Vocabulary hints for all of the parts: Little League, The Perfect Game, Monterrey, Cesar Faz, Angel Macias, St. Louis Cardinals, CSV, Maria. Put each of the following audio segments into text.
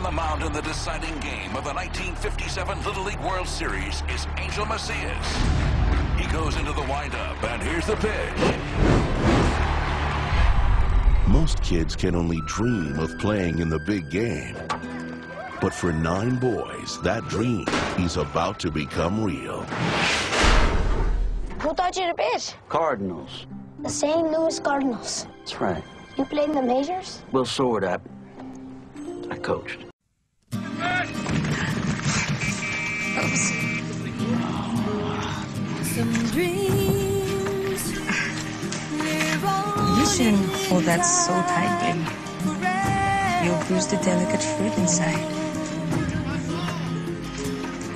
on the mound in the deciding game of the 1957 Little League World Series is Angel Macias. He goes into the windup, and here's the pitch. Most kids can only dream of playing in the big game. But for 9 boys, that dream is about to become real. Who taught you to pitch? Cardinals. The St. Louis Cardinals. That's right. You played in the majors? Well, sort of. I coached. You shouldn't hold that so tightly. You'll bruise the delicate fruit inside.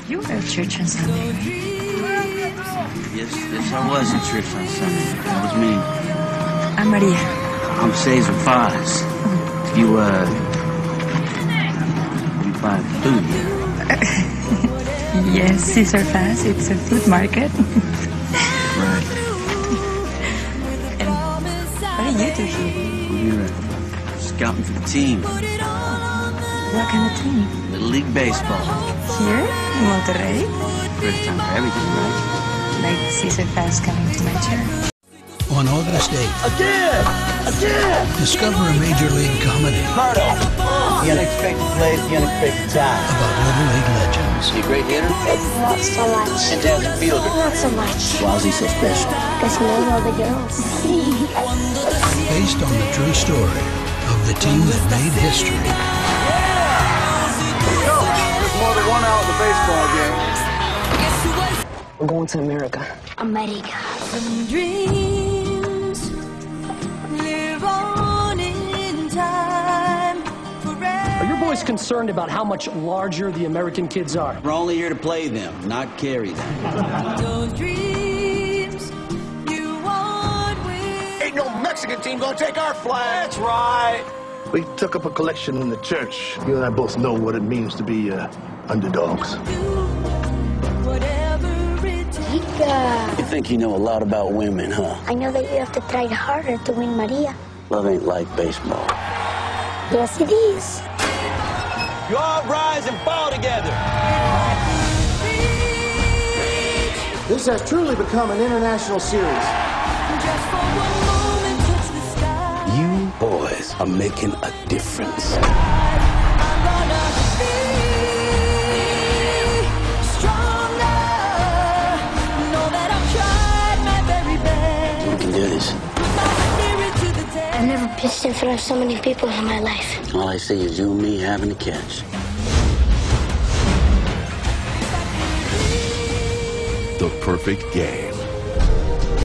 You were at church on Sunday, right? Yes, I was in church on Sunday. That was me. I'm Maria. I'm Cesar Faz. You buy food. Yes, Cesar Faz. It's a food market. Right. And what do you do here? We're scouting for the team. What kind of team? Little League baseball. Here in Monterrey? First time for everything, right? Like Cesar Faz coming to my church. On August 8th, again, discover a major league comedy. The unexpected plays, the unexpected time. About Little League legends. You a great hitter? Not so much. Fantastic fielder? Not so much. Why is he so special? Because he knows all the girls. Based on the true story of the team that made history. Yeah! There's more than 1 out in the baseball game. We're going to America. Some dreams live on in time forever. Are your boys concerned about how much larger the American kids are? We're only here to play them, not carry them. Those dreams you want with. Ain't no Mexican team gonna take our flag. That's right. We took up a collection in the church. You and I both know what it means to be underdogs. You think you know a lot about women, huh? I know that you have to try harder to win Maria. Love ain't like baseball. Yes, it is. You all rise and fall together. This has truly become an international series. You boys are making a difference. I've never pitched in front of so many people in my life. All I see is you and me having a catch. The Perfect Game.